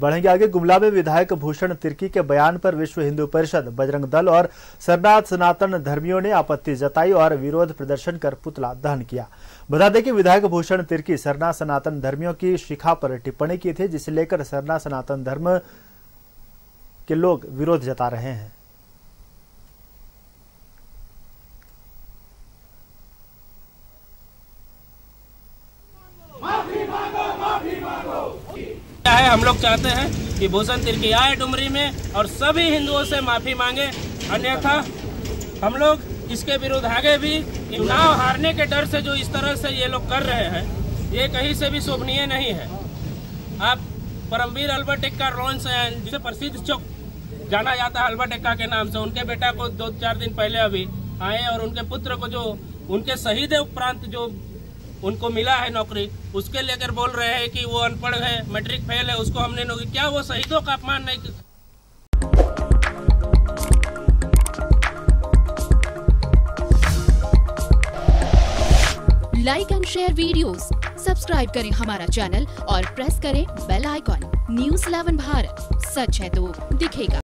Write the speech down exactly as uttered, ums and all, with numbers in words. बढ़ेंगे आगे। गुमला में विधायक भूषण तिर्की के बयान पर विश्व हिंदू परिषद, बजरंग दल और सरना सनातन धर्मियों ने आपत्ति जताई और विरोध प्रदर्शन कर पुतला दहन किया। बता दें कि विधायक भूषण तिर्की सरना सनातन धर्मियों की शिखा पर टिप्पणी की थी, जिसे लेकर सरना सनातन धर्म के लोग विरोध जता रहे हैं। है हम लोग चाहते हैं कि भूषण तिर्की आए डुमरी में और सभी हिंदुओं से माफी मांगे, अन्यथा हम लोग इसके विरुद्ध आगे भी। चुनाव हारने के डर से जो इस तरह से ये लोग कर रहे हैं, ये कहीं से भी शोभनीय नहीं है। आप परमवीर अल्बर्ट एक्का रोन्स हैं, जिसे प्रसिद्ध चौक जाना जाता है अल्बर्ट एक्का के नाम से, उनके बेटा को दो चार दिन पहले अभी आए और उनके पुत्र को जो उनके शहीद उपरांत जो उनको मिला है नौकरी, उसके लेकर बोल रहे हैं कि वो अनपढ़ है, मैट्रिक फेल है, उसको हमने नौकरी, क्या वो शहीदों का अपमान नहीं। Like and share videos, subscribe करें हमारा चैनल और प्रेस करें bell icon. News eleven Bharat, सच है तो दिखेगा।